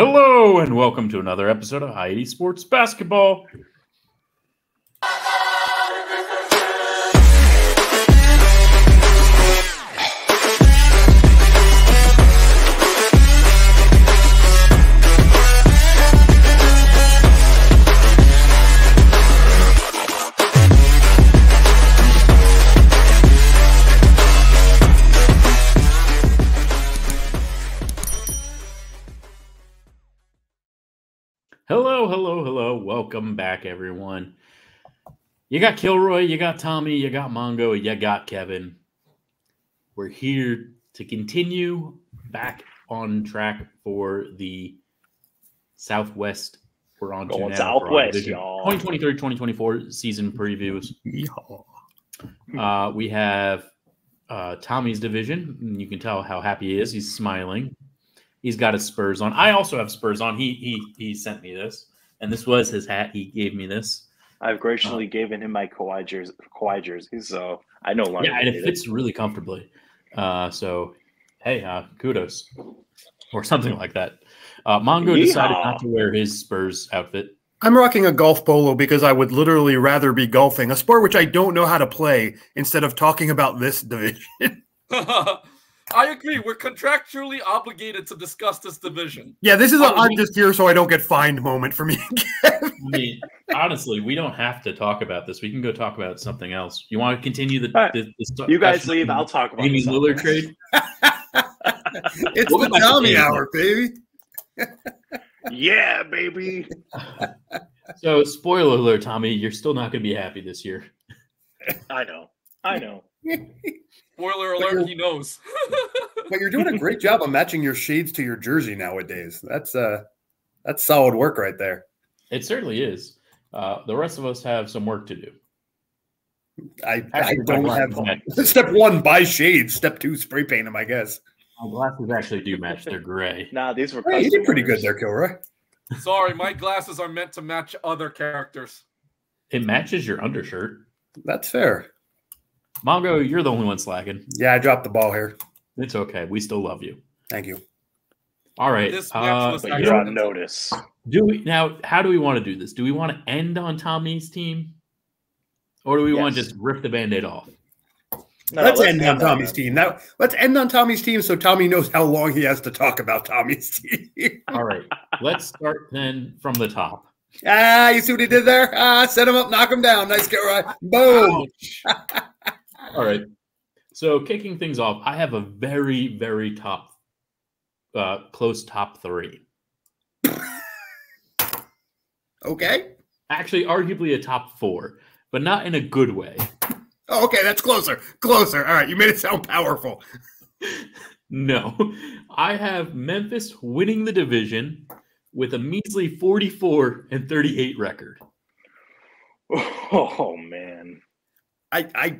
Hello and welcome to another episode of High 80 Sports Basketball. Hello. Welcome back, everyone. You got Kilroy, you got Tommy, you got Mongo, you got Kevin. We're here to continue back on track for the Southwest. We're on to now Southwest, y'all. 2023-2024 season previews. We have Tommy's division. You can tell how happy he is. He's smiling. He's got his Spurs on. I also have Spurs on. He sent me this. And this was his hat. He gave me this. I've graciously given him my Kawhi jersey, so I no longer need it. Yeah, and it fits really comfortably. So, hey, kudos. Or something like that. Mongo decided not to wear his Spurs outfit. I'm rocking a golf polo because I would literally rather be golfing, a sport which I don't know how to play, instead of talking about this division. I agree. We're contractually obligated to discuss this division. Yeah, this is I'm just here so I don't get fined moment for me. I mean, honestly, we don't have to talk about this. We can go talk about something else. You want to continue the? Right. The you guys leave. I'll talk about Damian Lillard trade. It's the Tommy hour, baby. Yeah, baby. So, spoiler alert, Tommy, you're still not going to be happy this year. I know. Spoiler alert, he knows. But you're doing a great job of matching your shades to your jersey nowadays. That's solid work right there. It certainly is. The rest of us have some work to do. I don't have – step one, buy shades. Step two, spray paint them, I guess. My glasses actually do match. They're gray. Nah, these were – you did pretty good there, Kilroy. Sorry, my glasses are meant to match other characters. It matches your undershirt. That's fair. Mongo, you're the only one slacking. Yeah, I dropped the ball here. It's okay. We still love you. Thank you. All right. You're on notice. How do we want to do this? Do we want to end on Tommy's team? Or do we want to just rip the Band-Aid off? No, let's end on Tommy's team. Now, let's end on Tommy's team so Tommy knows how long he has to talk about Tommy's team. All right. Let's start then from the top. Ah, you see what he did there? Ah, set him up, knock him down. Nice go right. Boom. All right, so kicking things off, I have a very, very top, close top three. Okay. Actually, arguably a top four, but not in a good way. Oh, okay, that's closer. Closer. All right, you made it sound powerful. No. I have Memphis winning the division with a measly 44-38 record. Oh, man. I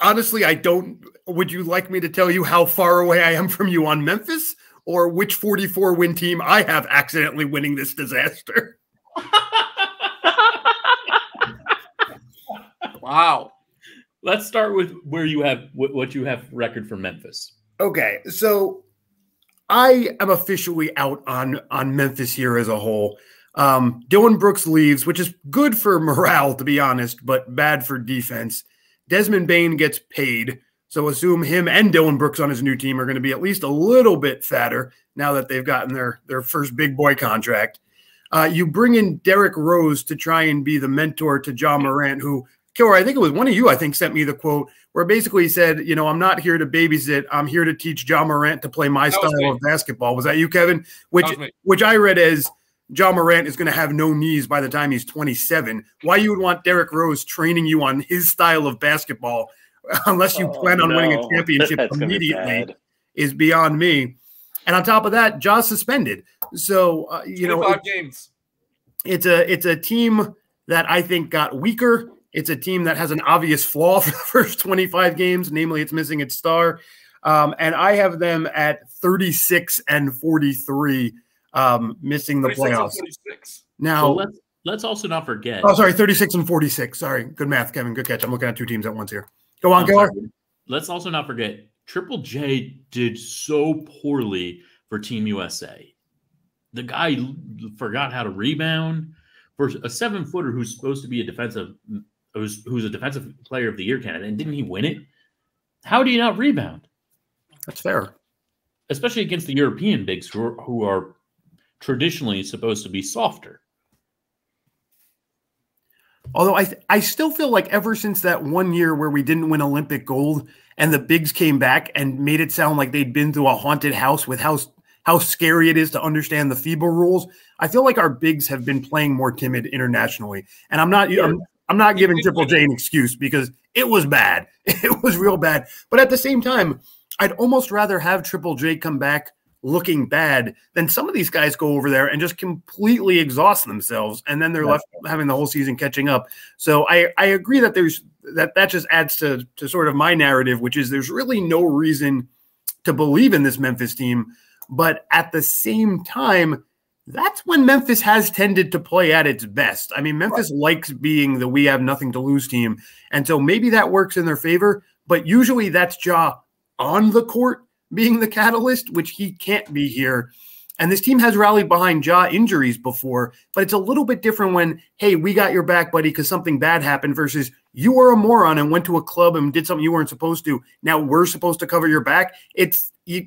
honestly, I don't. Would you like me to tell you how far away I am from you on Memphis, or which 44 win team I have accidentally winning this disaster? Wow. Let's start with where you have what you have record for Memphis. Okay, so I am officially out on Memphis here as a whole. Dillon Brooks leaves, which is good for morale, to be honest, but bad for defense. Desmond Bain gets paid, so assume him and Dillon Brooks on his new team are going to be at least a little bit fatter now that they've gotten their first big boy contract. You bring in Derek Rose to try and be the mentor to Ja Morant, who, Kilroy, I think it was one of you, I think, sent me the quote where basically he said, you know, I'm not here to babysit. I'm here to teach Ja Morant to play my style of basketball. Was that you, Kevin? Which I read as Ja Morant is going to have no knees by the time he's 27. Why you would want Derek Rose training you on his style of basketball unless you plan on winning a championship immediately is beyond me. And on top of that, Ja's suspended. So, you know, it's a team that I think got weaker. It's a team that has an obvious flaw for the first 25 games. Namely, it's missing its star. And I have them at 36-43. Missing the playoffs. Now, so let's also not forget. Oh, sorry, 36-46. Sorry, good math, Kevin. Good catch. I'm looking at two teams at once here. Go on, Keller. Let's also not forget Triple J did so poorly for Team USA The guy forgot how to rebound. For a 7-footer who's supposed to be a defensive, who's a defensive player of the year candidate, and didn't he win it? How do you not rebound? That's fair, especially against the European bigs who are traditionally supposed to be softer. Although I still feel like ever since that one year where we didn't win Olympic gold and the bigs came back and made it sound like they'd been through a haunted house with how scary it is to understand the FIBA rules, I feel like our bigs have been playing more timid internationally. And I'm not giving Triple J an excuse because it was bad. It was real bad. But at the same time, I'd almost rather have Triple J come back looking bad than some of these guys go over there and just completely exhaust themselves. And then they're left having the whole season catching up. So I agree that that just adds to sort of my narrative, which is there's really no reason to believe in this Memphis team. But at the same time, that's when Memphis has tended to play at its best. I mean, Memphis likes being the we have nothing to lose team. And so maybe that works in their favor, but usually that's Ja on the court being the catalyst, which he can't be here. And this team has rallied behind Ja injuries before, but it's a little bit different when, hey, we got your back, buddy, because something bad happened versus you were a moron and went to a club and did something you weren't supposed to. Now we're supposed to cover your back. It's a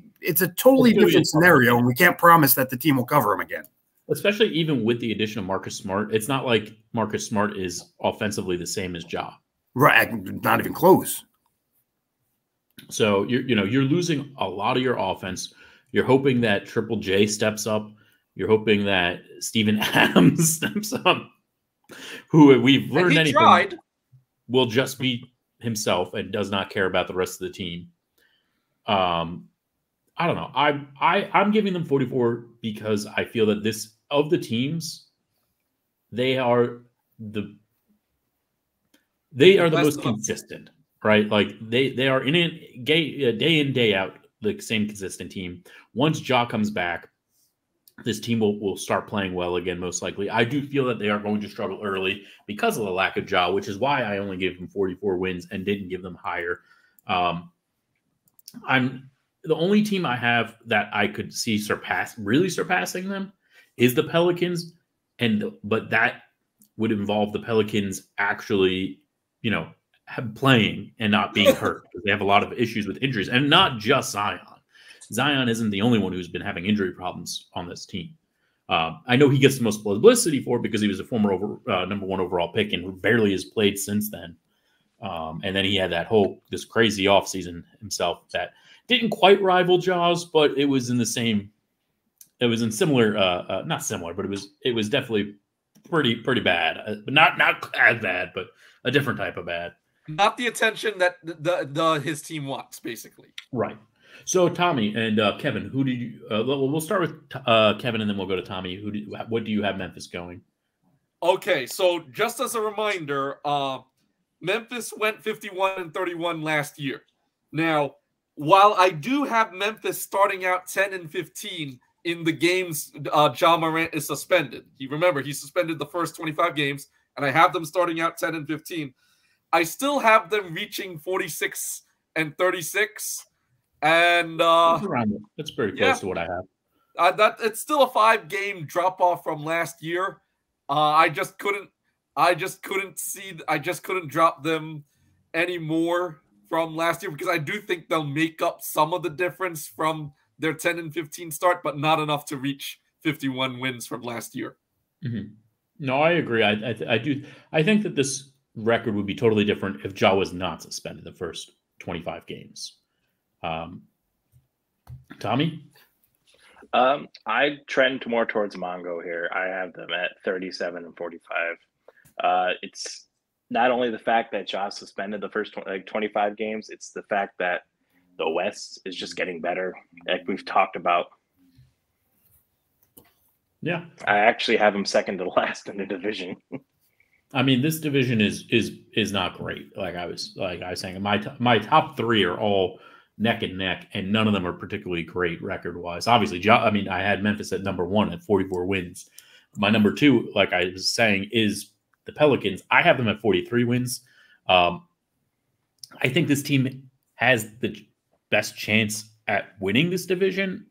totally different scenario, and we can't promise that the team will cover him again. Especially even with the addition of Marcus Smart, it's not like Marcus Smart is offensively the same as Ja. Right, not even close. So you're losing a lot of your offense. You're hoping that Triple J steps up. You're hoping that Steven Adams steps up, who we've learned anything tried. Will just be himself and does not care about the rest of the team. I don't know. I'm giving them 44 because I feel that this of the teams, they are the most consistent. Right, like they are in it day in day out, the same consistent team. Once Ja comes back, this team will start playing well again, most likely. I do feel that they are going to struggle early because of the lack of Ja, which is why I only gave them 44 wins and didn't give them higher. I'm the only team I have that I could see really surpassing them is the Pelicans, but that would involve the Pelicans actually, playing and not being hurt because they have a lot of issues with injuries, and not just Zion. Zion isn't the only one who's been having injury problems on this team. I know he gets the most publicity for it because he was a former number 1 overall pick and barely has played since then. And then he had that this crazy offseason himself that didn't quite rival Ja's, but it was in the same. It was in similar, not similar, but it was definitely pretty bad, but not as bad, but a different type of bad. Not the attention that his team wants, basically. Right. So, Tommy and Kevin, who did you? We'll start with Kevin, and then we'll go to Tommy. What do you have Memphis going? Okay, so just as a reminder, Memphis went 51-31 last year. Now, while I do have Memphis starting out 10-15 in the games, Ja Morant is suspended. He's suspended the first 25 games, and I have them starting out 10-15. I still have them reaching 46-36, and that's pretty close to what I have. It's still a 5-game drop off from last year. I just couldn't drop them anymore from last year because I do think they'll make up some of the difference from their 10-15 start, but not enough to reach 51 wins from last year. Mm-hmm. No, I agree. I do. I think that this record would be totally different if Ja was not suspended the first 25 games. Tommy? I trend more towards Mongo here. I have them at 37-45. It's not only the fact that Ja suspended the first 25 games, it's the fact that the West is just getting better, like we've talked about. Yeah. I actually have them second to last in the division. I mean, this division is not great. Like I was saying, my top three are all neck and neck, and none of them are particularly great record wise. Obviously, I had Memphis at number 1 at 44 wins. My number 2, like I was saying, is the Pelicans. I have them at 43 wins. I think this team has the best chance at winning this division.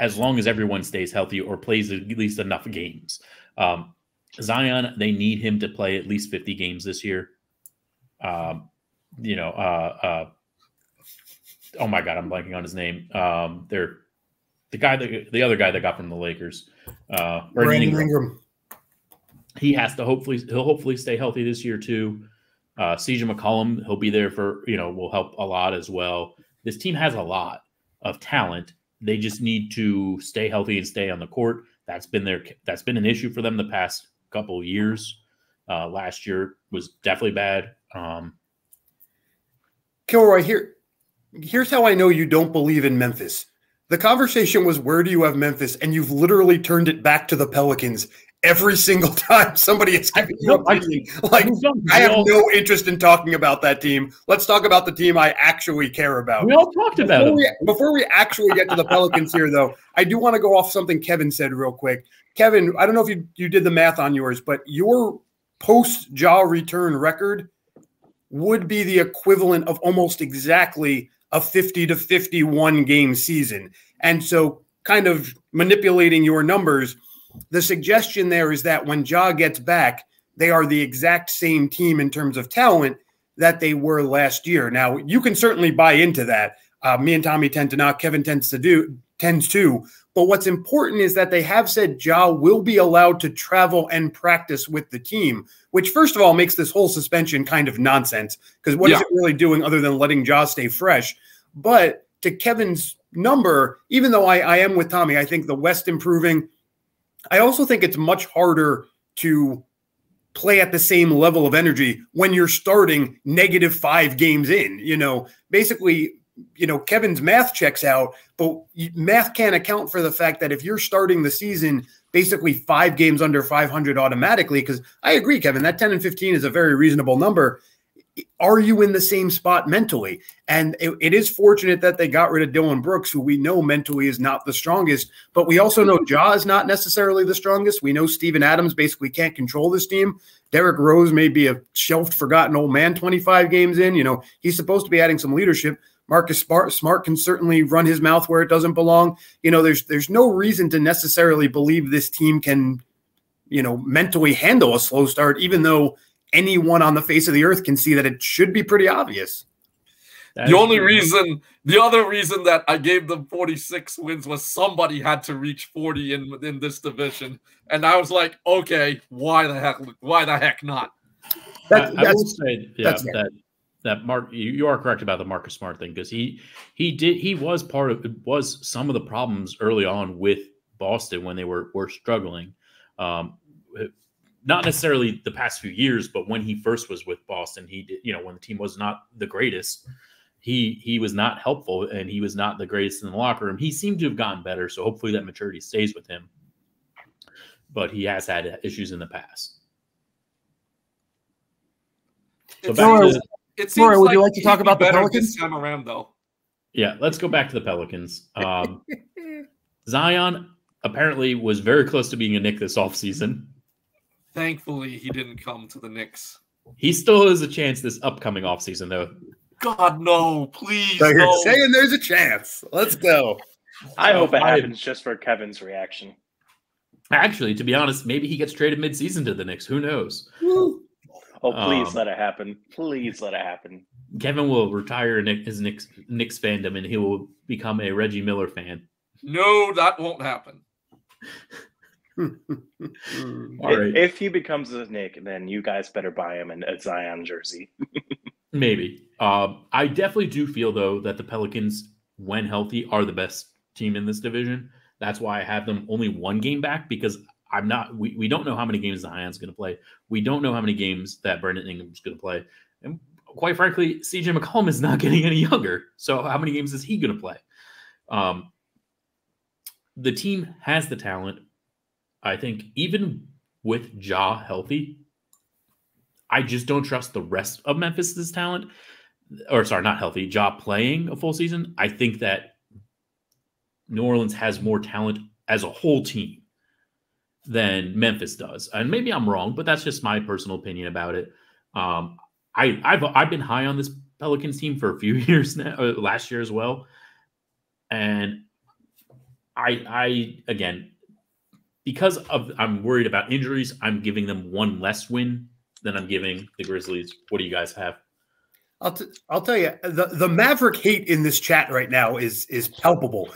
as long as everyone stays healthy or plays at least enough games. Zion, they need him to play at least 50 games this year. Oh my God, I'm blanking on his name. The other guy that got from the Lakers, Brandon Ingram. He has to he'll hopefully stay healthy this year too. CJ McCollum, he'll be there for, will help a lot as well. This team has a lot of talent. They just need to stay healthy and stay on the court. That's been an issue for them the past couple of years. Last year was definitely bad. Kilroy, here's how I know you don't believe in Memphis. The conversation was, where do you have Memphis? And you've literally turned it back to the Pelicans every single time somebody is giving you opinion. Like, I have no interest in talking about that team. Let's talk about the team I actually care about. We all talked about it. Before we actually get to the Pelicans here, though, I do want to go off something Kevin said real quick. Kevin, I don't know if you did the math on yours, but your post-Ja return record would be the equivalent of almost exactly a 50 to 51 game season. And so, kind of manipulating your numbers, the suggestion there is that when Ja gets back, they are the exact same team in terms of talent that they were last year. Now, you can certainly buy into that. Me and Tommy tend to not. Kevin tends to. But what's important is that they have said Ja will be allowed to travel and practice with the team, which, first of all, makes this whole suspension kind of nonsense, because what is it really doing other than letting Ja stay fresh? But to Kevin's number, even though I am with Tommy, I think the West improving, I also think it's much harder to play at the same level of energy when you're starting -5 games in. Kevin's math checks out, but math can't account for the fact that if you're starting the season basically 5 games under 500 automatically, because I agree, Kevin, that 10 and 15 is a very reasonable number. Are you in the same spot mentally? And it is fortunate that they got rid of Dillon Brooks, who we know mentally is not the strongest, but we also know Ja is not necessarily the strongest. We know Steven Adams basically can't control this team. Derek Rose may be a shelved, forgotten old man 25 games in. He's supposed to be adding some leadership. Marcus Smart can certainly run his mouth where it doesn't belong. There's no reason to necessarily believe this team can, mentally handle a slow start, even though anyone on the face of the earth can see that it should be pretty obvious. The other reason that I gave them 46 wins was somebody had to reach 40 in this division. And I was like, okay, why the heck not? You are correct about the Marcus Smart thing, because he was some of the problems early on with Boston when they were struggling. Not necessarily the past few years, but when he first was with Boston, he did, when the team was not the greatest, he was not helpful, and he was not the greatest in the locker room. He seemed to have gotten better, so hopefully that maturity stays with him. But he has had issues in the past. So Laura, would you like to talk about the Pelicans this time around, though? Yeah, let's go back to the Pelicans. Zion apparently was very close to being a Knick this offseason. Thankfully, he didn't come to the Knicks. He still has a chance this upcoming offseason, though. God, no, please. So you're saying there's a chance. Let's go. I hope it happens just for Kevin's reaction. Actually, to be honest, maybe he gets traded midseason to the Knicks. Who knows? Woo. Oh, please let it happen. Please let it happen. Kevin will retire his Knicks fandom, and he will become a Reggie Miller fan. No, that won't happen. All right. If he becomes a Knick, then you guys better buy him a Zion jersey. Maybe. I definitely do feel, though, that the Pelicans, when healthy, are the best team in this division. That's why I have them only 1 game back, because I'm not. We don't know how many games Zion's going to play. We don't know how many games that Brandon Ingram's going to play. And quite frankly, CJ McCollum is not getting any younger. So how many games is he going to play? The team has the talent. I think even with Ja healthy, I just don't trust the rest of Memphis's talent. Or sorry, not healthy. Ja playing a full season. I think that New Orleans has more talent as a whole team than Memphis does. And maybe I'm wrong, but that's just my personal opinion about it. I've been high on this Pelicans team for a few years now, last year as well. And I again, because of I'm worried about injuries, I'm giving them one less win than I'm giving the Grizzlies. What do you guys have? I'll tell you, the Maverick hate in this chat right now is palpable,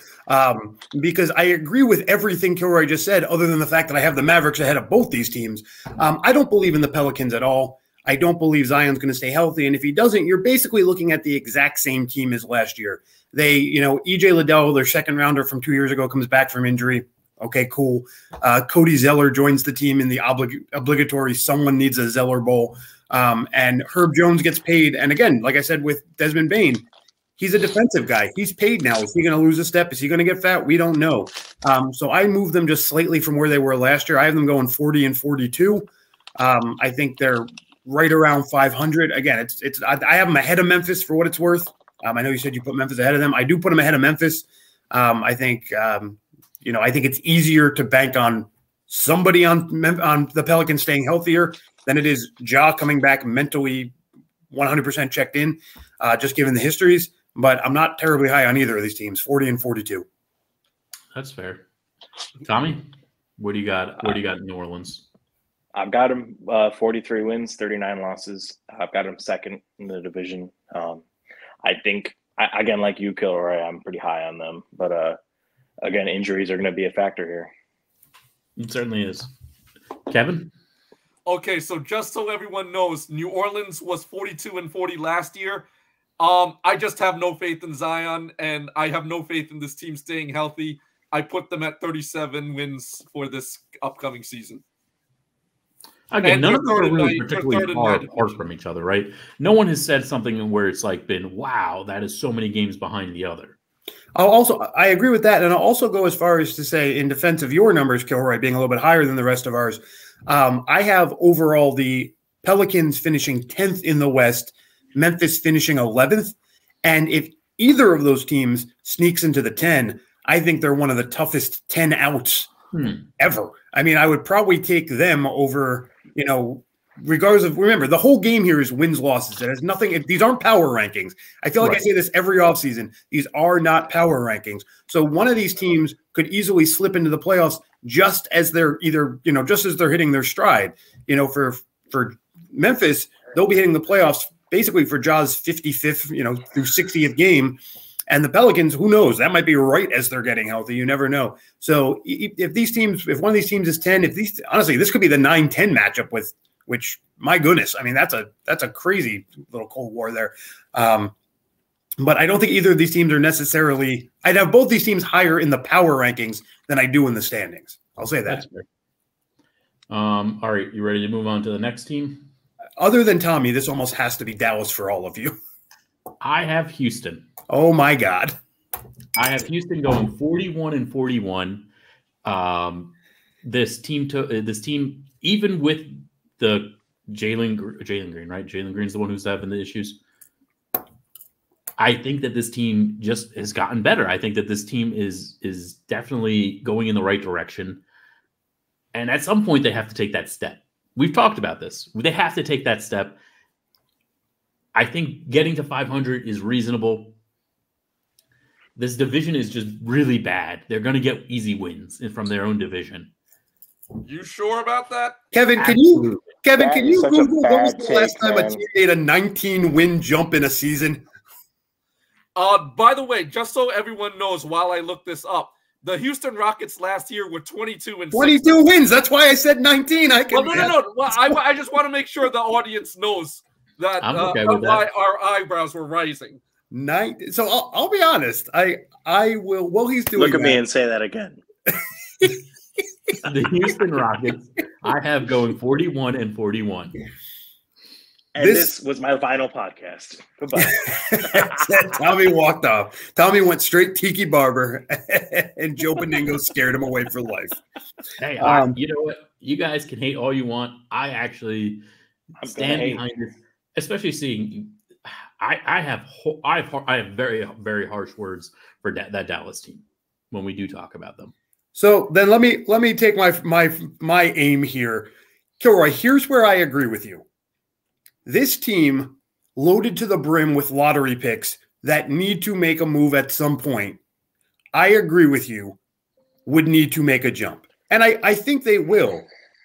because I agree with everything Kilroy just said, other than the fact that I have the Mavericks ahead of both these teams. I don't believe in the Pelicans at all. I don't believe Zion's going to stay healthy, and if he doesn't, you're basically looking at the exact same team as last year. They, you know, EJ Liddell, their second rounder from 2 years ago, comes back from injury. Okay, cool. Cody Zeller joins the team in the obligatory someone needs a Zeller Bowl. And Herb Jones gets paid. And again, like I said, with Desmond Bain, he's a defensive guy. He's paid now. Is he going to lose a step? Is he going to get fat? We don't know. So I moved them just slightly from where they were last year. I have them going 40-42. I think they're right around 500. Again, I have them ahead of Memphis for what it's worth. I know you said you put Memphis ahead of them. I do put them ahead of Memphis. I think, you know, I think it's easier to bank on somebody on the Pelicans staying healthier than it is Ja coming back mentally 100% checked in, just given the histories. But I'm not terribly high on either of these teams, 40-42. That's fair. Tommy, what do you got? What do you got in New Orleans? I've got them 43 wins, 39 losses. I've got them second in the division. I think, again, like you, Kilroy, I'm pretty high on them. But, again, injuries are going to be a factor here. It certainly is. Kevin? Okay, so just so everyone knows, New Orleans was 42-40 last year. I just have no faith in Zion, and I have no faith in this team staying healthy. I put them at 37 wins for this upcoming season. Again, none of them are really particularly far apart from each other, right? No one has said something where it's like been, wow, that is so many games behind the other. I agree with that, and I'll also go as far as to say, in defense of your numbers, Kilroy, being a little bit higher than the rest of ours, I have overall the Pelicans finishing 10th in the West, Memphis finishing 11th, and if either of those teams sneaks into the 10, I think they're one of the toughest 10 outs ever. I mean, I would probably take them over, you know, regardless of, remember, the whole game here is wins, losses. It has nothing, these aren't power rankings. I feel like I say this every offseason. These are not power rankings. So one of these teams could easily slip into the playoffs just as they're either, you know, just as they're hitting their stride. You know, for Memphis, they'll be hitting the playoffs basically for Ja's 55th, you know, through 60th game. And the Pelicans, who knows? That might be right as they're getting healthy. You never know. So if these teams, if one of these teams is 10, if these, honestly, this could be the 9-10 matchup with, which, my goodness, I mean, that's a crazy little Cold War there. But I don't think either of these teams are necessarily – I'd have both these teams higher in the power rankings than I do in the standings. I'll say that. All right, you ready to move on to the next team? Other than Tommy, this almost has to be Dallas for all of you. I have Houston. Oh, my God. I have Houston going 41-41. This team, even with – the Jalen Green, right? Jalen Green's the one who's having the issues. I think that this team just has gotten better. I think that this team is definitely going in the right direction. And at some point, they have to take that step. We've talked about this. They have to take that step. I think getting to 500 is reasonable. This division is just really bad. They're going to get easy wins from their own division. You sure about that? Kevin, can you Google when was the last time a team made a 19-win jump in a season? By the way, just so everyone knows while I look this up, the Houston Rockets last year were 22 wins. That's why I said 19. No. Well, I just want to make sure the audience knows that, why our eyebrows were rising. So I'll be honest. I will. Well, he's doing. Look at me and say that again. The Houston Rockets, I have going 41-41. And this was my final podcast. Goodbye. Tommy walked off. Tommy went straight Tiki Barber, and Joe Beningo scared him away for life. Hey, you know what? You guys can hate all you want. I actually stand behind this, especially seeing. I have very, very harsh words for that Dallas team when we do talk about them. So then let me take my aim here. Kilroy, here's where I agree with you. This team, loaded to the brim with lottery picks that need to make a move at some point, I agree with you. would need to make a jump. And I think they will.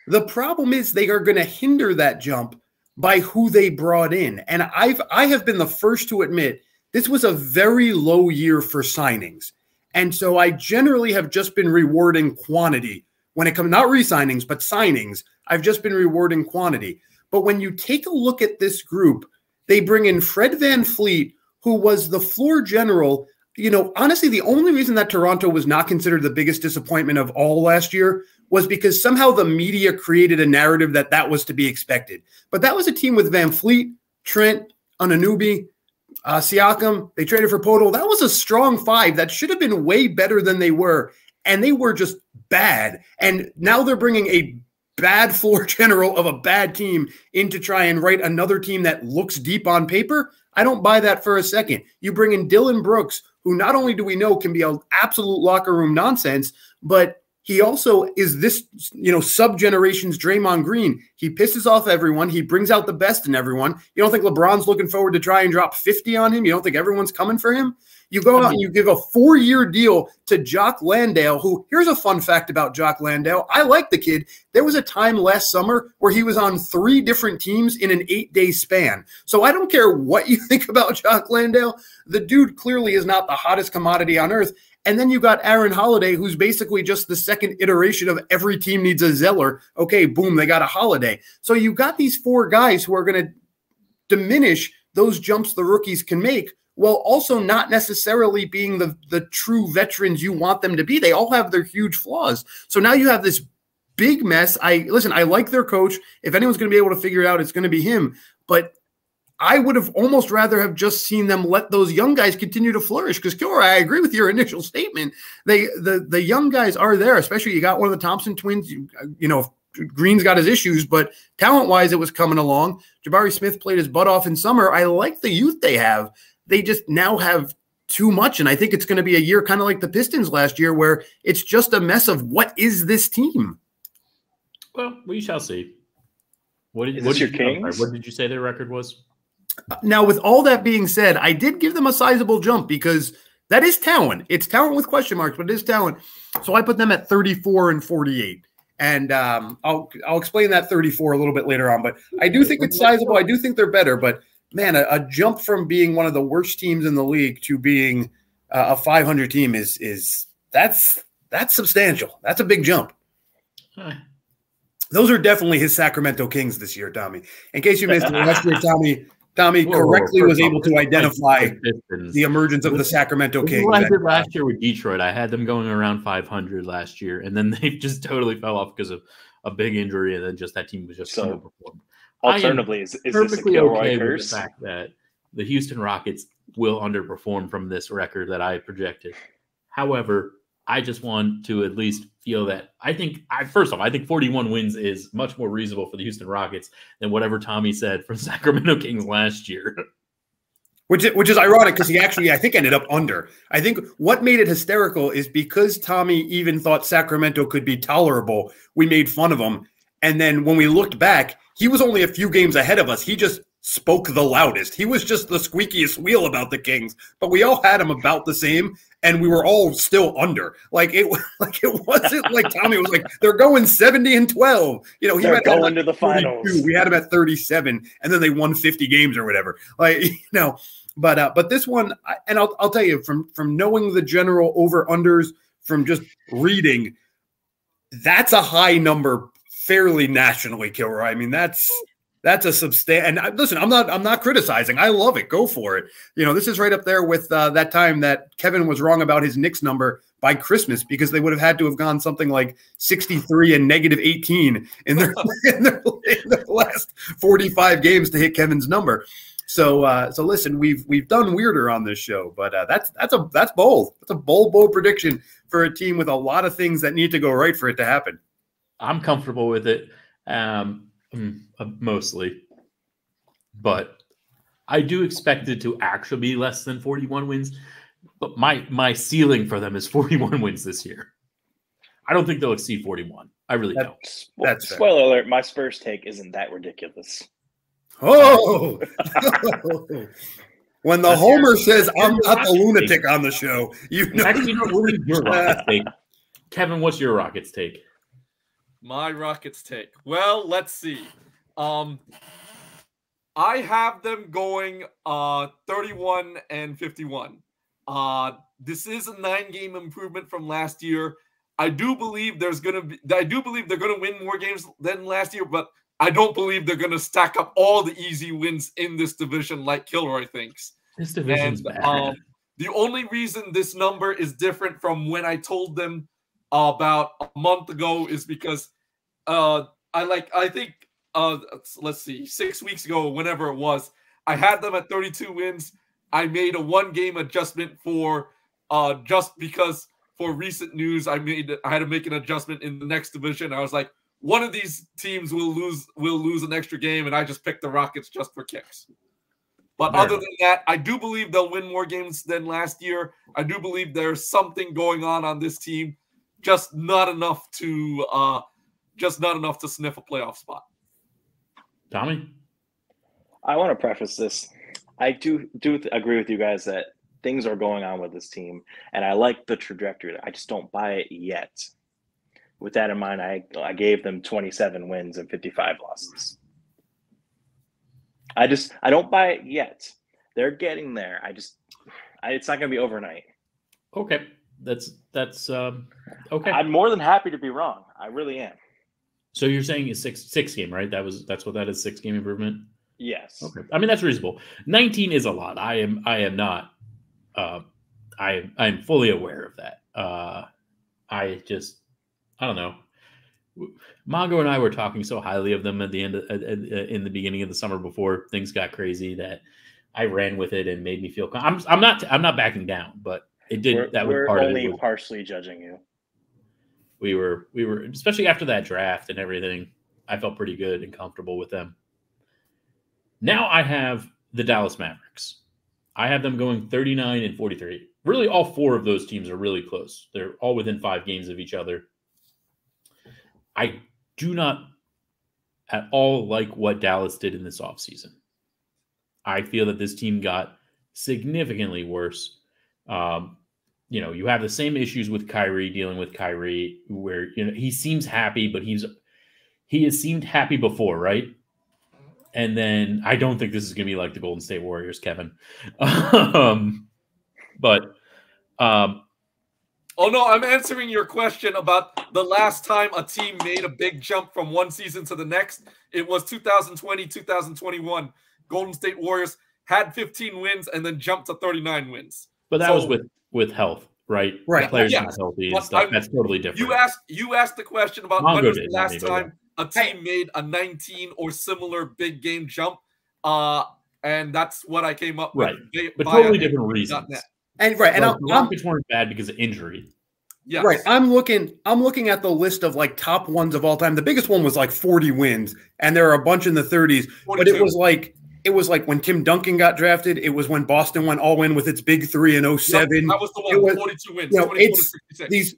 The problem is they are going to hinder that jump by who they brought in. And I have been the first to admit this was a very low year for signings. And so I generally have just been rewarding quantity when it comes, not re-signings, but signings. I've just been rewarding quantity. But when you take a look at this group, they bring in Fred VanFleet, who was the floor general. You know, honestly, the only reason that Toronto was not considered the biggest disappointment of all last year was because somehow the media created a narrative that that was to be expected. But that was a team with VanFleet, Trent, Anunoby, Siakam. They traded for Podol. That was a strong five. That should have been way better than they were. And they were just bad. And now they're bringing a bad floor general of a bad team in to try and write another team that looks deep on paper. I don't buy that for a second. You bring in Dillon Brooks, who not only do we know can be an absolute locker room nonsense, but he also is this, you know, sub-generation's Draymond Green. He pisses off everyone. He brings out the best in everyone. You don't think LeBron's looking forward to try and drop 50 on him? You don't think everyone's coming for him? You go out and you give a 4-year deal to Jock Landale, who, here's a fun fact about Jock Landale. I like the kid. There was a time last summer where he was on 3 different teams in an 8-day span. So I don't care what you think about Jock Landale. The dude clearly is not the hottest commodity on earth. And then you got Aaron Holiday, who's basically just the second iteration of every team needs a Zeller. Okay, boom, they got a Holiday. So you got these 4 guys who are going to diminish those jumps the rookies can make, while also not necessarily being the true veterans you want them to be. They all have their huge flaws. So now you have this big mess. Listen, I like their coach. If anyone's going to be able to figure it out, it's going to be him. But I would have almost rather have just seen them let those young guys continue to flourish, because, Kilroy, I agree with your initial statement. The young guys are there, especially you got one of the Thompson twins. You know, Green's got his issues, but talent-wise it was coming along. Jabari Smith played his butt off in summer. I like the youth they have. They just now have too much, and I think it's going to be a year kind of like the Pistons last year where it's just a mess of what is this team? Well, we shall see. What did you say their record was? Now, with all that being said, I did give them a sizable jump because that is talent. It's talent with question marks, but it is talent. So I put them at 34-48. And I'll explain that 34 a little bit later on, but I do think it's sizable. I do think they're better, but man, a jump from being one of the worst teams in the league to being a 500 team is substantial. That's a big jump. Huh. Those are definitely his Sacramento Kings this year, Tommy. In case you missed it, last year, Tommy correctly was able to identify the emergence of the Sacramento Kings. What I did last year with Detroit, I had them going around 500 last year, and then they just totally fell off because of a big injury, and then just that team was just overperformed. Alternatively, is this a Gilroy curse? The fact that the Houston Rockets will underperform from this record that I projected. However, I just want to at least feel that I think 41 wins is much more reasonable for the Houston Rockets than whatever Tommy said for Sacramento Kings last year. Which is ironic because he actually, I think, ended up under. I think what made it hysterical is because Tommy even thought Sacramento could be tolerable, we made fun of him. And then when we looked back, he was only a few games ahead of us. He just spoke the loudest. He was just the squeakiest wheel about the Kings, but we all had him about the same, and we were all still under. Like it wasn't like Tommy was like, they're going 70-12. You know, he had going to the finals. We had him at 37, and then they won 50 games or whatever. Like, you know, but this one, and I'll tell you from knowing the general over unders, from just reading, that's a high number. Fairly nationally, Kilroy. I mean, that's a substantial. And listen, I'm not criticizing. I love it. Go for it. You know, this is right up there with that time that Kevin was wrong about his Knicks number by Christmas because they would have had to have gone something like 63 and -18 in their last 45 games to hit Kevin's number. So listen, we've done weirder on this show, but that's bold. That's a bold prediction for a team with a lot of things that need to go right for it to happen. I'm comfortable with it, mostly, but I do expect it to actually be less than 41 wins. But my ceiling for them is 41 wins this year. I don't think they'll exceed 41. I really don't. That's spoiler alert. My Spurs take isn't that ridiculous. Oh, when the homer says I'm not the lunatic on the show, you know. Actually, no, Kevin, what's your Rockets take? My Rockets take. Well, let's see. I have them going 31-51. This is a 9-game improvement from last year. I do believe they're gonna win more games than last year, but I don't believe they're gonna stack up all the easy wins in this division like Kilroy thinks. This division's bad. The only reason this number is different from when I told them about a month ago is because I think 6 weeks ago, whenever it was, I had them at 32 wins. I made a 1-game adjustment for just because for recent news, I had to make an adjustment in the next division. I was like, one of these teams will lose an extra game, and I just picked the Rockets just for kicks. But other than that, I do believe they'll win more games than last year. I do believe there's something going on this team, just not enough to sniff a playoff spot. Tommy? I want to preface this. I do agree with you guys that things are going on with this team, and I like the trajectory. I just don't buy it yet. With that in mind, I gave them 27 wins and 55 losses. I don't buy it yet. They're getting there. It's not going to be overnight. Okay. That's okay. I'm more than happy to be wrong. I really am. So you're saying it's six game, right? That's what that is, 6-game improvement. Yes. Okay. I mean, that's reasonable. 19 is a lot. I am not. I'm fully aware of that. I don't know. Mongo and I were talking so highly of them in the beginning of the summer before things got crazy that I ran with it and made me feel. I'm not backing down, but it did. We're only partially judging you. We were, especially after that draft and everything. I felt pretty good and comfortable with them. Now I have the Dallas Mavericks. I have them going 39-43. Really, all four of those teams are really close. They're all within 5 games of each other. I do not at all like what Dallas did in this offseason. I feel that this team got significantly worse. You have the same issues with Kyrie, dealing with Kyrie, where he seems happy, but he has seemed happy before, right? And then I don't think this is going to be like the Golden State Warriors, Kevin. Oh no, I'm answering your question about the last time a team made a big jump from one season to the next. It was 2020, 2021. Golden State Warriors had 15 wins and then jumped to 39 wins. But that was with health, right? Right. The players not healthy and stuff. That's totally different. You asked the question about when was the last time a team made a 19 or similar big game jump, and that's what I came up with. Right, but totally different reasons. And right, and Rockets weren't bad because of injury. Yeah, right. I'm looking at the list of like top ones of all time. The biggest one was like 40 wins, and there are a bunch in the 30s. 42. But it was like when Tim Duncan got drafted. It was when Boston went all in with its big three in 07. Yep, that was the one. It was 42 wins.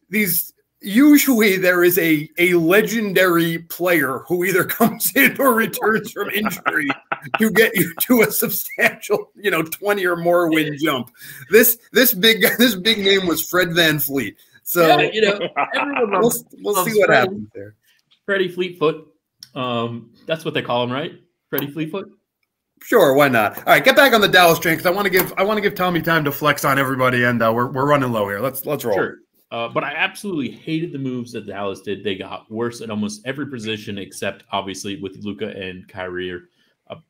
These. Usually there is a legendary player who either comes in or returns from injury to get you to a substantial, 20 or more win jump. This big name was Fred VanFleet. So yeah, everyone we'll see what happens there. Freddie Fleetfoot. That's what they call him, right? Freddie Fleetfoot. Sure, why not? All right, get back on the Dallas train because I want to give Tommy time to flex on everybody, and we're running low here. Let's roll. Sure. But I absolutely hated the moves that Dallas did. They got worse at almost every position except, obviously, with Luca and Kyrie,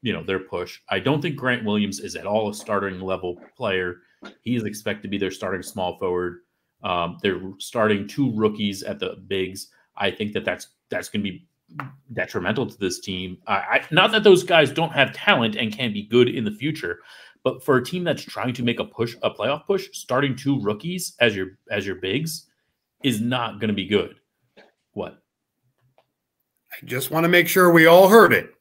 their push. I don't think Grant Williams is at all a starting-level player. He is expected to be their starting small forward. They're starting 2 rookies at the bigs. I think that's going to be detrimental to this team. Not that those guys don't have talent and can be good in the future, but for a team that's trying to make a playoff push, starting 2 rookies as your bigs is not going to be good. What? I just want to make sure we all heard it.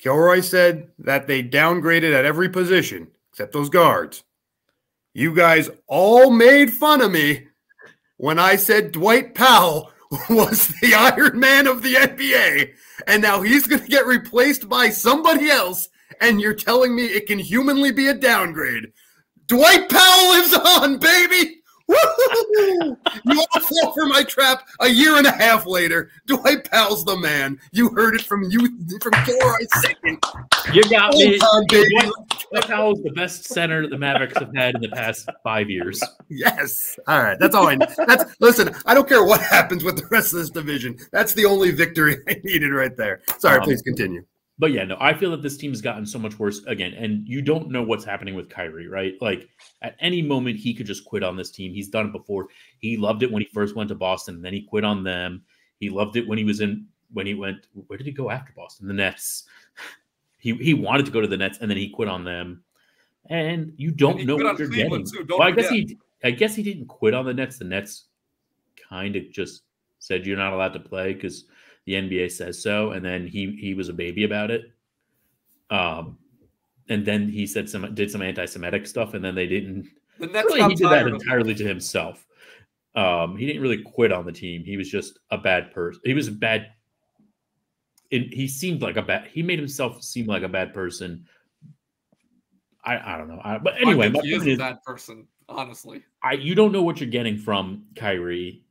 Kilroy said that they downgraded at every position except those guards. You guys all made fun of me when I said Dwight Powell was the Iron Man of the NBA, and now he's going to get replaced by somebody else. And you're telling me it can humanly be a downgrade. Dwight Powell lives on, baby. You all fall for my trap a year and a half later. Dwight Powell's the man. You heard it from you from Gilroy Second. You got me. Dwight Powell's the best center the Mavericks have had in the past 5 years. Yes. All right. That's all I need. Listen, I don't care what happens with the rest of this division. That's the only victory I needed right there. Sorry, please continue. But yeah, no, I feel that this team has gotten so much worse again, and you don't know what's happening with Kyrie, right? Like at any moment, he could just quit on this team. He's done it before. He loved it when he first went to Boston, and then he quit on them. He loved it when he was in where did he go after Boston? The Nets. He wanted to go to the Nets, and then he quit on them. And you don't know what you're getting. Well, I guess he didn't quit on the Nets. The Nets kind of just said you're not allowed to play because the NBA says so, and then he was a baby about it. And then he said did some anti-Semitic stuff, and then they didn't. The Nets really, he did that entirely to himself. He didn't really quit on the team. He was just a bad person. He was a bad. He made himself seem like a bad person. I don't know. But anyway, he is a bad person. Honestly, you don't know what you're getting from Kyrie.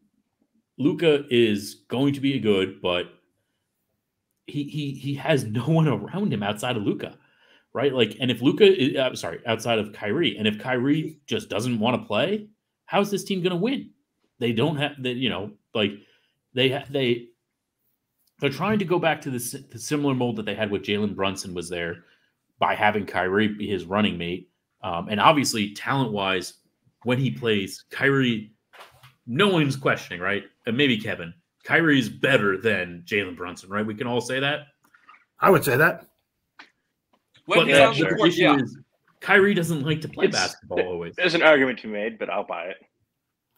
Luca is going to be good, but he has no one around him outside of Luca, right? Like, and if Luca, outside of Kyrie, and if Kyrie just doesn't want to play, how is this team going to win? They don't have that, they're trying to go back to the similar mold that they had with Jalen Brunson was there by having Kyrie be his running mate, and obviously talent wise, when he plays, Kyrie. No one's questioning, right? And maybe Kevin. Kyrie's better than Jalen Brunson, right? We can all say that. I would say that. But the issue is Kyrie doesn't like to play basketball always. There's an argument to be made, but I'll buy it.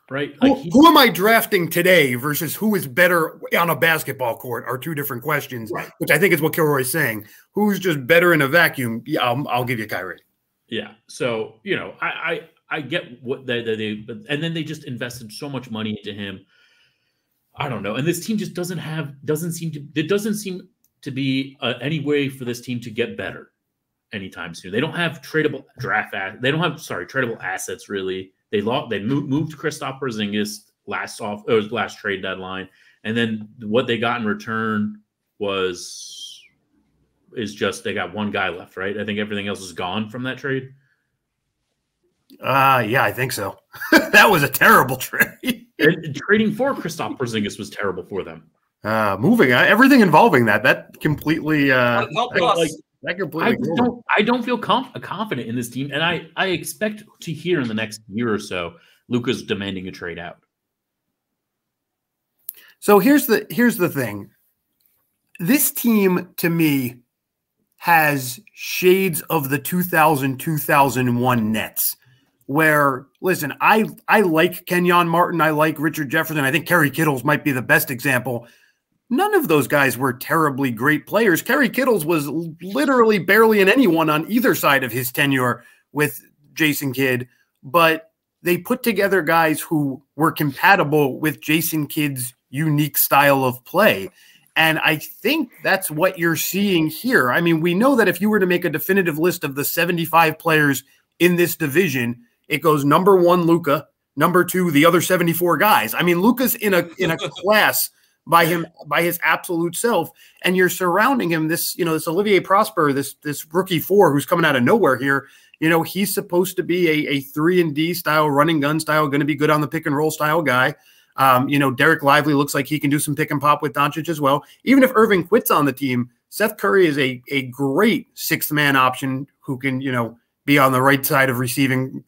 Right? Like who am I drafting today versus who is better on a basketball court are two different questions, right. Which I think is what Kilroy's saying. Who's just better in a vacuum? Yeah, I'll give you Kyrie. Yeah. So, I get what and then they just invested so much money into him. I don't know. And this team just doesn't seem to be any way for this team to get better anytime soon. They don't have tradable assets really. They moved Kristaps Porzingis last trade deadline. And then what they got in return is just, they got one guy left, right? I think everything else is gone from that trade. Yeah, I think so. That was a terrible trade. And trading for Kristaps Porzingis was terrible for them. Moving on, everything involving that completely helped us. I don't feel confident in this team, and I expect to hear in the next year or so Luka's demanding a trade out. So here's the thing. This team to me has shades of the 2000-2001 Nets. Where, listen, I like Kenyon Martin. I like Richard Jefferson. I think Kerry Kittles might be the best example. None of those guys were terribly great players. Kerry Kittles was literally barely in anyone on either side of his tenure with Jason Kidd, but they put together guys who were compatible with Jason Kidd's unique style of play. And I think that's what you're seeing here. I mean, we know that if you were to make a definitive list of the 75 players in this division, it goes number one, Luka. Number two, the other 74 guys. I mean, Luka's in a class by his absolute self, and you're surrounding him. This Olivier Prosper, this rookie four who's coming out of nowhere here. He's supposed to be a 3-and-D style, running gun style, going to be good on the pick and roll style guy. Derek Lively looks like he can do some pick and pop with Doncic as well. Even if Irving quits on the team, Seth Curry is a great sixth man option who can be on the right side of receiving,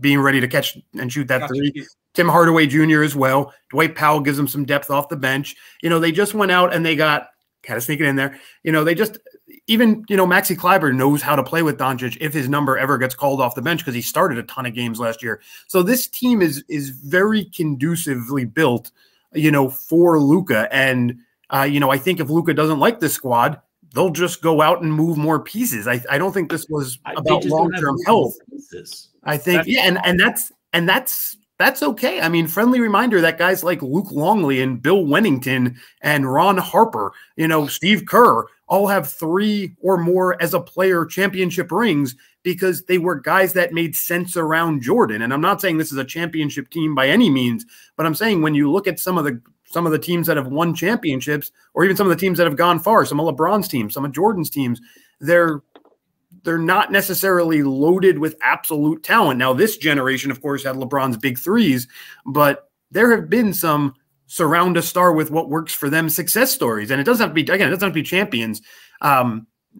being ready to catch and shoot that three. Tim Hardaway Jr. as well. Dwight Powell gives them some depth off the bench. They just went out and they got kind of sneaking in there. Maxi Kleber knows how to play with Doncic if his number ever gets called off the bench because he started a ton of games last year. So this team is very conducively built, for Luka. And, I think if Luka doesn't like this squad, they'll just go out and move more pieces. I don't think this was about long-term health. I think, and that's that's okay. I mean, friendly reminder that guys like Luke Longley and Bill Wennington and Ron Harper, you know, Steve Kerr, all have 3 or more as a player championship rings because they were guys that made sense around Jordan. And I'm not saying this is a championship team by any means, but I'm saying when you look at some of the teams that have won championships, or even some of the teams that have gone far, some of LeBron's teams, some of Jordan's teams, they're not necessarily loaded with absolute talent. Now, this generation, of course, had LeBron's big threes, but there have been some surround a star with what works for them success stories. And it doesn't have to be, again, it doesn't have to be champions.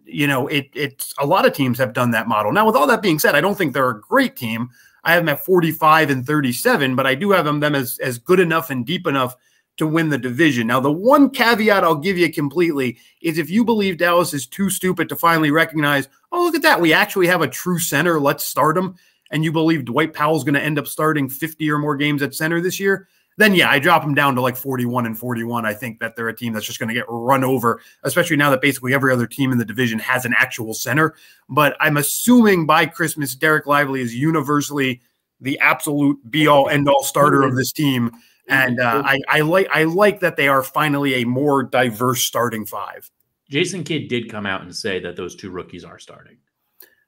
You know, it's a lot of teams have done that model. Now, with all that being said, I don't think they're a great team. I have them at 45 and 37, but I do have them as good enough and deep enough to win the division. Now, the one caveat I'll give you completely is if you believe Dallas is too stupid to finally recognize, oh, look at that, we actually have a true center, let's start him, and you believe Dwight Powell's going to end up starting 50 or more games at center this year, then yeah, I drop them down to like 41 and 41. I think that they're a team that's just going to get run over, especially now that basically every other team in the division has an actual center. But I'm assuming by Christmas, Dereck Lively is universally the absolute be-all, end-all starter of this team. And I like that they are finally a more diverse starting five. Jason Kidd did come out and say that those 2 rookies are starting.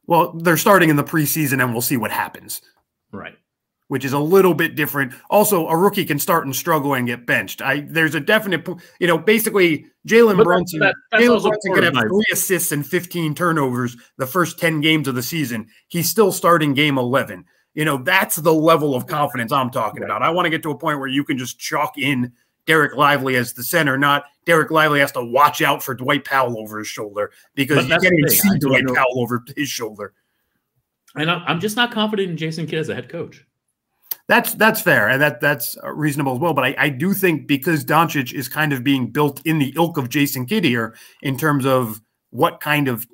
Well, they're starting in the preseason, and we'll see what happens. Right. Which is a little bit different. Also, a rookie can start and struggle and get benched. There's a definite, you know, basically Jalen Brunson could have 3 assists and 15 turnovers the first 10 games of the season. He's still starting game 11. You know, that's the level of confidence I'm talking about. I want to get to a point where you can just chalk in Dereck Lively as the center, not Dereck Lively has to watch out for Dwight Powell over his shoulder because you can't even see Dwight Powell over his shoulder. And I'm just not confident in Jason Kidd as a head coach. That's fair, and that's reasonable as well. But I do think because Doncic is kind of being built in the ilk of Jason Kidd here in terms of what kind of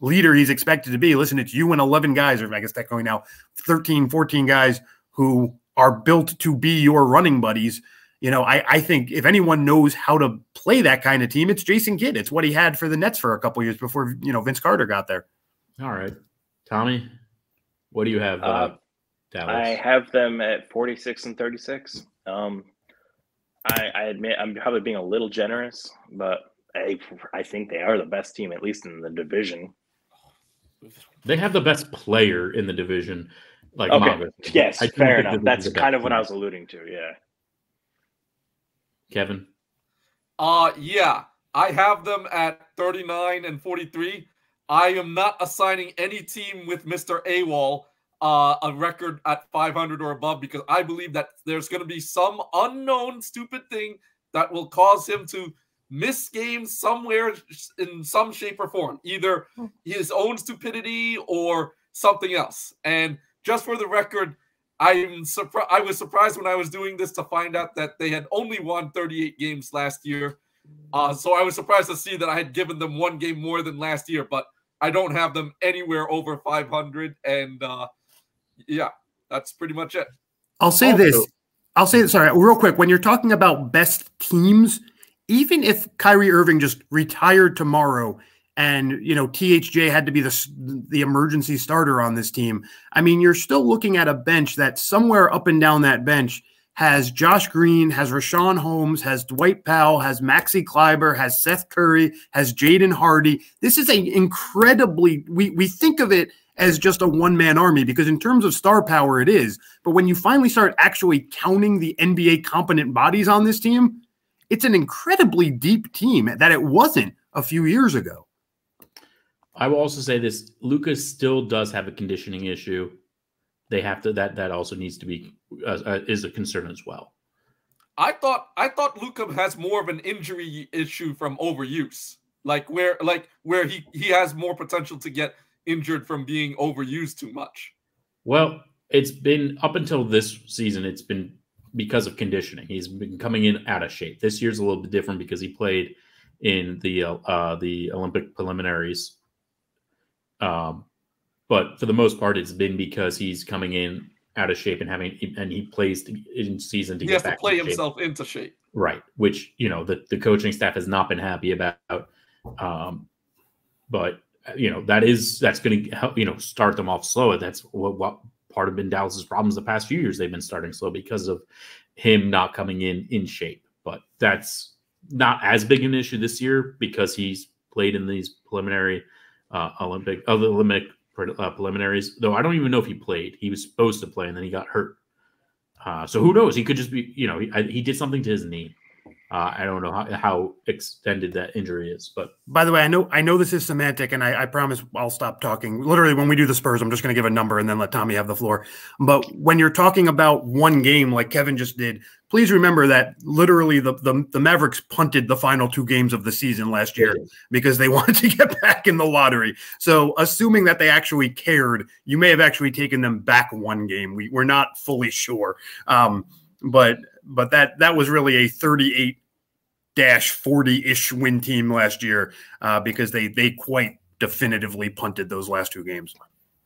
leader he's expected to be. Listen, it's you and 11 guys, or I guess that's going now, 13, 14 guys who are built to be your running buddies. You know, I think if anyone knows how to play that kind of team, it's Jason Kidd. It's what he had for the Nets for a couple of years before, you know, Vince Carter got there. All right. Tommy, what do you have? Dallas? I have them at 46 and 36. I admit I'm probably being a little generous, but I think they are the best team, at least in the division. They have the best player in the division. Like, okay. Mavis. Yes, fair enough. That's kind of what I was alluding to, yeah. Kevin? Yeah, I have them at 39 and 43. I am not assigning any team with Mr. AWOL a record at 500 or above because I believe that there's going to be some unknown stupid thing that will cause him to miss games somewhere in some shape or form, either his own stupidity or something else. And just for the record, I was surprised when I was doing this to find out that they had only won 38 games last year. So I was surprised to see that I had given them 1 game more than last year, but I don't have them anywhere over 500. And yeah, that's pretty much it. I'll say this. I'll say this. Sorry, real quick. When you're talking about best teams, even if Kyrie Irving just retired tomorrow and, you know, THJ had to be the emergency starter on this team, I mean, you're still looking at a bench that somewhere up and down that bench has Josh Green, has Richaun Holmes, has Dwight Powell, has Maxi Kleber, has Seth Curry, has Jaden Hardy. This is an incredibly – we think of it as just a one-man army because in terms of star power it is. But when you finally start actually counting the NBA competent bodies on this team – it's an incredibly deep team that it wasn't a few years ago. I will also say this. Luca still does have a conditioning issue. They have to, that also needs to be, is a concern as well. I thought Luca has more of an injury issue from overuse, like where he has more potential to get injured from being overused too much. Well, it's been up until this season, it's been because of conditioning. He's been coming in out of shape. This year's a little bit different because he played in the Olympic preliminaries. But for the most part, it's been because he's coming in out of shape and he plays in season to get back to play himself into shape. Right, which, you know, the coaching staff has not been happy about. But, you know, that's going to help, you know, start them off slow. That's what part of been Dallas's problems the past few years. They've been starting slow because of him not coming in shape. But that's not as big an issue this year because he's played in these preliminary preliminaries. Though I don't even know if he played. He was supposed to play, and then he got hurt. So who knows? He could just be, you know, he did something to his knee. I don't know how extended that injury is, but by the way, I know this is semantic, and I promise I'll stop talking. Literally, when we do the Spurs, I'm just going to give a number and then let Tommy have the floor. But when you're talking about one game, like Kevin just did, please remember that literally the Mavericks punted the final two games of the season last year because they wanted to get back in the lottery. So, assuming that they actually cared, you may have actually taken them back one game. We're not fully sure, but that was really a 38-40-ish win team last year because they quite definitively punted those last two games.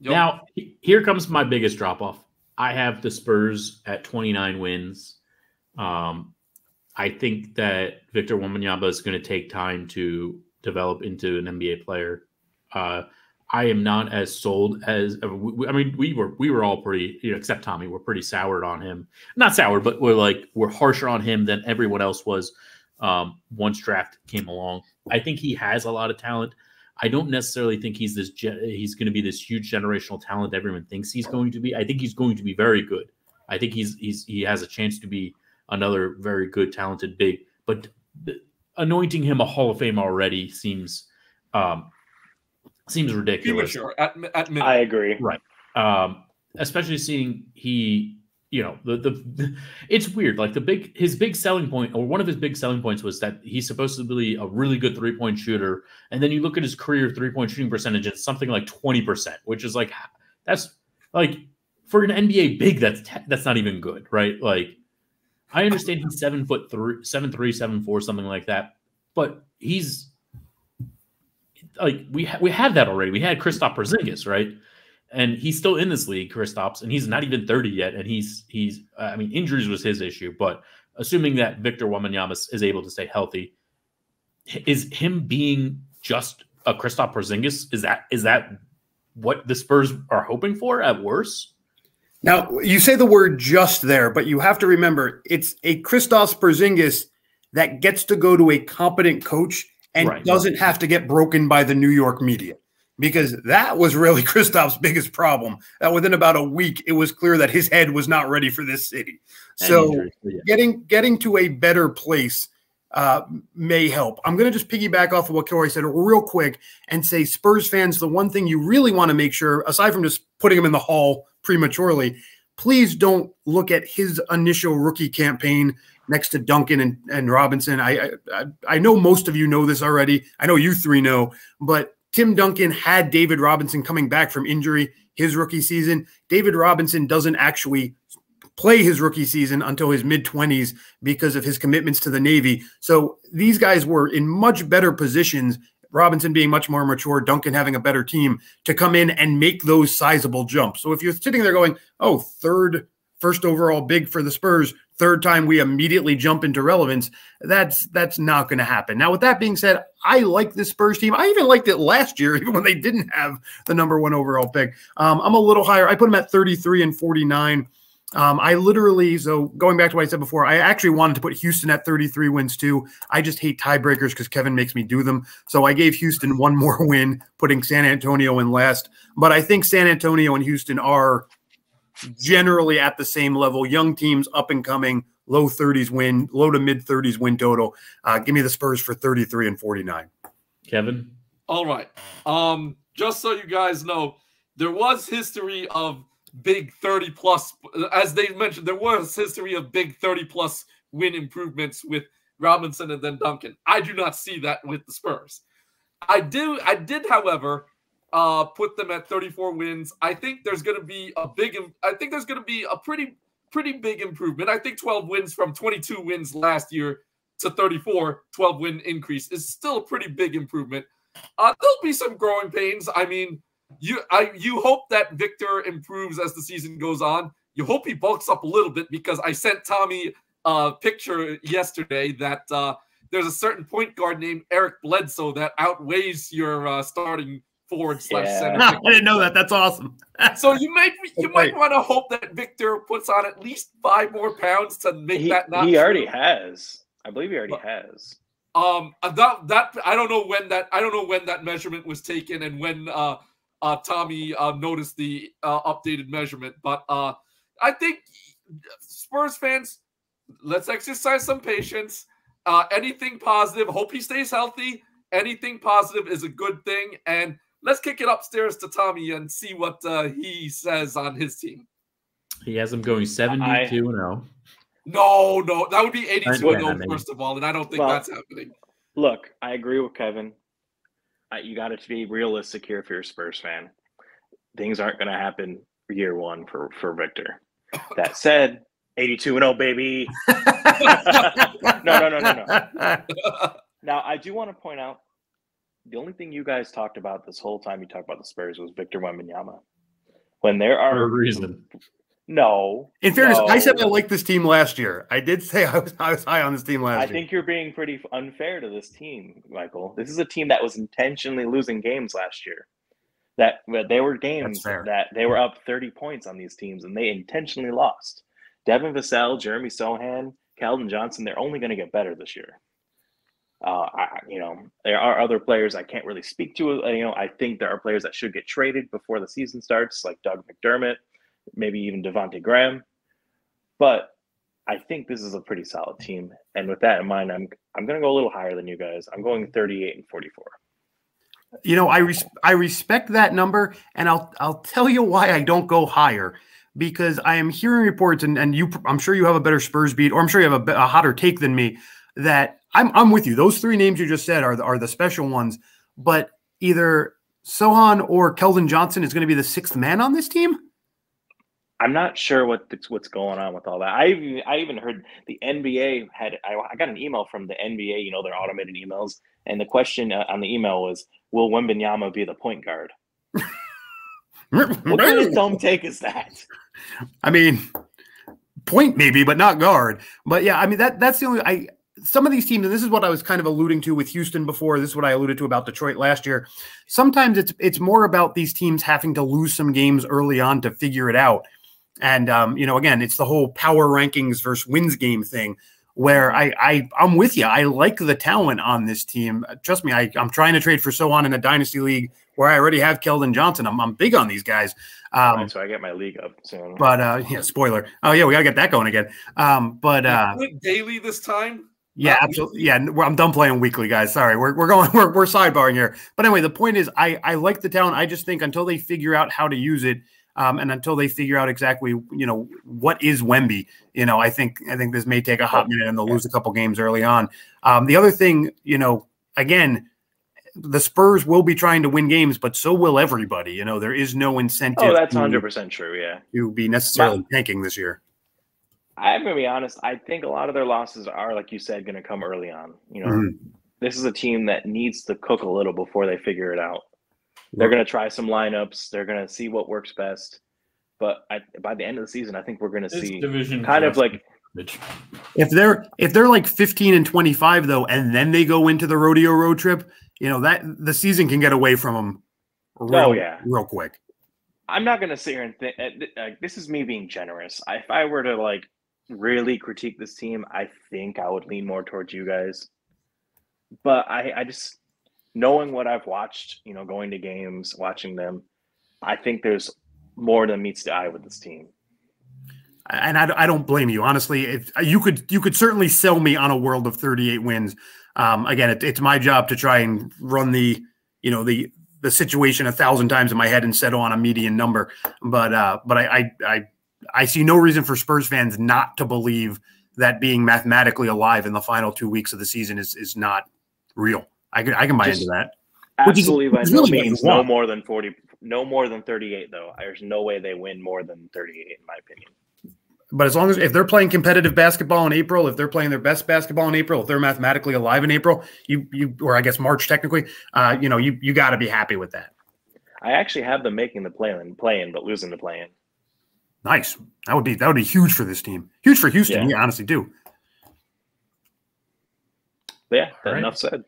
Now, here comes my biggest drop-off. I have the Spurs at 29 wins. I think that Victor Wembanyama is going to take time to develop into an NBA player. I am not as sold as – I mean, we were all pretty – you know, except Tommy, we're pretty soured on him. Not soured, but we're harsher on him than everyone else was once draft came along. I think he has a lot of talent. I don't necessarily think he's going to be this huge generational talent everyone thinks he's going to be. I think he's going to be very good. I think he has a chance to be another very good, talented big. But anointing him a Hall of Fame already seems ridiculous. Sure. I agree. Right. Especially seeing he. You know, it's weird. Like his big selling point, or one of his big selling points, was that he's supposed to be a really good three-point shooter. And then you look at his career three-point shooting percentage, it's something like 20%, which is like, that's like for an NBA big, that's not even good, right? Like, I understand he's 7'3", 7'4", something like that, but he's like we had that already. We had Kristaps Porzingis, right? And he's still in this league, Kristaps, and he's not even 30 yet. And I mean, injuries was his issue, but assuming that Victor Wembanyama is able to stay healthy, is him being just a Kristaps Porzingis? Is that what the Spurs are hoping for at worst? Now, you say the word "just" there, but you have to remember it's a Kristaps Porzingis that gets to go to a competent coach and doesn't have to get broken by the New York media. Because that was really Kristaps' biggest problem. That within about a week, it was clear that his head was not ready for this city. So getting to a better place may help. I'm going to just piggyback off of what Kerry said real quick and say, Spurs fans, the one thing you really want to make sure, aside from just putting him in the hall prematurely, please don't look at his initial rookie campaign next to Duncan and Robinson. I know most of you know this already. I know you three know, but Tim Duncan had David Robinson coming back from injury his rookie season. David Robinson doesn't actually play his rookie season until his mid-20s because of his commitments to the Navy. So these guys were in much better positions, Robinson being much more mature, Duncan having a better team, to come in and make those sizable jumps. So if you're sitting there going, oh, first overall big for the Spurs, third time we immediately jump into relevance, that's not going to happen. Now, with that being said, I like this Spurs team. I even liked it last year, even when they didn't have the #1 overall pick. I'm a little higher. I put them at 33 and 49. I literally, so going back to what I said before, I actually wanted to put Houston at 33 wins too. I just hate tiebreakers because Kevin makes me do them. So I gave Houston one more win, putting San Antonio in last. But I think San Antonio and Houston are generally at the same level, young teams, up and coming, low 30s win, low to mid 30s win total. Give me the Spurs for 33 and 49. Kevin? All right. Just so you guys know, there was history of big 30-plus. As they mentioned, there was history of big 30-plus win improvements with Robinson and then Duncan. I do not see that with the Spurs. I did, however, put them at 34 wins. I think there's going to be a big, I think there's going to be a pretty big improvement. I think 12 wins from 22 wins last year to 34, 12 win increase is still a pretty big improvement. There'll be some growing pains. I mean, you hope that Victor improves as the season goes on. You hope he bulks up a little bit, because I sent Tommy a picture yesterday that there's a certain point guard named Eric Bledsoe that outweighs your starting forward slash center. I didn't know that. That's awesome. So you might want to hope that Victor puts on at least 5 more pounds to make that not. He already has. I believe he already has. I don't know when that measurement was taken and when Tommy noticed the updated measurement, but I think Spurs fans, let's exercise some patience. Anything positive, hope he stays healthy. Anything positive is a good thing, and let's kick it upstairs to Tommy and see what he says on his team. He has them going 72-0. No, that would be 82-0 first of all, and I don't think that's happening. Look, I agree with Kevin. You got to be realistic here if you're a Spurs fan. Things aren't going to happen year one for Victor. That said, 82-0, baby. No. Now, I do want to point out, the only thing you guys talked about this whole time you talked about the Spurs was Victor Wembanyama. When there are... For a reason. No. In fairness, I said I liked this team last year. I did say I was high on this team last year. I think you're being pretty unfair to this team, Michael. This is a team that was intentionally losing games last year. They were games that they were up 30 points on these teams, and they intentionally lost. Devin Vassell, Jeremy Sohan, Keldon Johnson, they're only going to get better this year. There are other players I can't really speak to. I think there are players that should get traded before the season starts, like Doug McDermott, maybe even Devontae Graham. But I think this is a pretty solid team. And with that in mind, I'm going to go a little higher than you guys. I'm going 38-44. I respect that number, and I'll tell you why I don't go higher. Because I am hearing reports, and you, I'm sure you have a better Spurs beat, or I'm sure you have a hotter take than me, that I'm with you. Those 3 names you just said are the special ones, but either Sohan or Keldon Johnson is going to be the 6th man on this team. I'm not sure what's going on with all that. I even heard the NBA I got an email from the NBA, their automated emails, and the question on the email was, will Wembanyama be the point guard? What kind of dumb take is that? I mean, point maybe, but not guard. But yeah, I mean that's the only some of these teams, and this is what I was kind of alluding to with Houston before. This is what I alluded to about Detroit last year. Sometimes it's more about these teams having to lose some games early on to figure it out. And, again, it's the whole power rankings versus wins game thing where I'm with you. I like the talent on this team. Trust me, I'm trying to trade for Sohan in a dynasty league where I already have Keldon Johnson. I'm big on these guys. So I get my league up soon. But, yeah, spoiler. Oh, yeah, we got to get that going again. Daily this time? Yeah, absolutely. Yeah, I'm done playing weekly, guys. Sorry, we're sidebarring here. But anyway, the point is, I like the talent. I just think until they figure out how to use it, and until they figure out exactly, what is Wemby, I think this may take a hot minute, and they'll lose a couple games early on. The other thing, again, the Spurs will be trying to win games, but so will everybody. There is no incentive. Oh, that's 100% true. Yeah, to be necessarily tanking this year. I'm going to be honest. I think a lot of their losses are, like you said, going to come early on. This is a team that needs to cook a little before they figure it out. They're going to try some lineups. They're going to see what works best. But by the end of the season, I think we're going to see kind of like if they're like 15-25 though, and then they go into the rodeo road trip, that the season can get away from them. Real quick. I'm not going to sit here and think this is me being generous. If I were to really critique this team, I think I would lean more towards you guys. But I just, knowing what I've watched, going to games, watching them, I think there's more than meets the eye with this team. And I don't blame you, honestly. If you could certainly sell me on a world of 38 wins. Again, it's my job to try and run the situation 1,000 times in my head and settle on a median number. But I see no reason for Spurs fans not to believe that being mathematically alive in the final 2 weeks of the season is not real. I can buy into that. Absolutely, by no means. No more than 40, no more than 38 though. There's no way they win more than 38 in my opinion. But as long as if they're playing competitive basketball in April, if they're playing their best basketball in April, if they're mathematically alive in April, or I guess March technically, you got to be happy with that. I actually have them making the play-in, but losing the play-in. Nice. That would be huge for this team. Huge for Houston. Yeah, honestly, do. Yeah, enough said.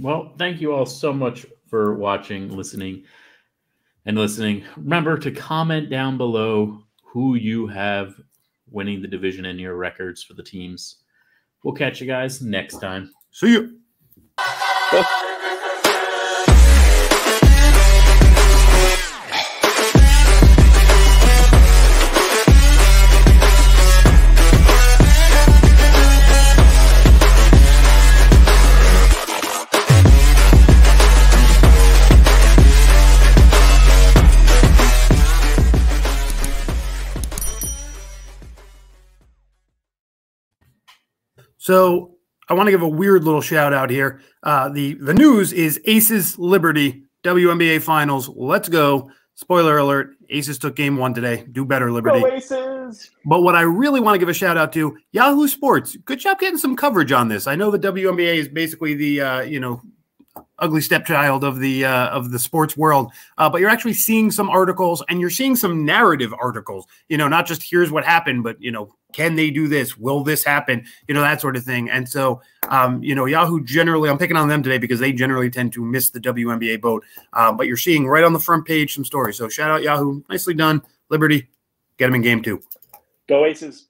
Well, thank you all so much for watching, listening. Remember to comment down below who you have winning the division and your records for the teams. We'll catch you guys next time. See you. So I want to give a weird little shout out here. The news is Aces Liberty, WNBA Finals. Let's go. Spoiler alert, Aces took game one today. Do better, Liberty. Go Aces. But what I really want to give a shout out to, Yahoo Sports. Good job getting some coverage on this. I know the WNBA is basically the, ugly stepchild of the sports world. But you're actually seeing some articles, and you're seeing some narrative articles, not just here's what happened, but, can they do this? Will this happen? That sort of thing. And so, Yahoo generally, I'm picking on them today because they generally tend to miss the WNBA boat. But you're seeing right on the front page some stories. So shout out Yahoo. Nicely done. Liberty, get them in game two. Go Aces.